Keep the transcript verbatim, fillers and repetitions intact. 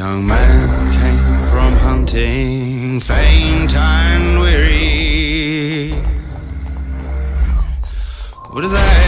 Young man came from hunting, faint and weary. What is that?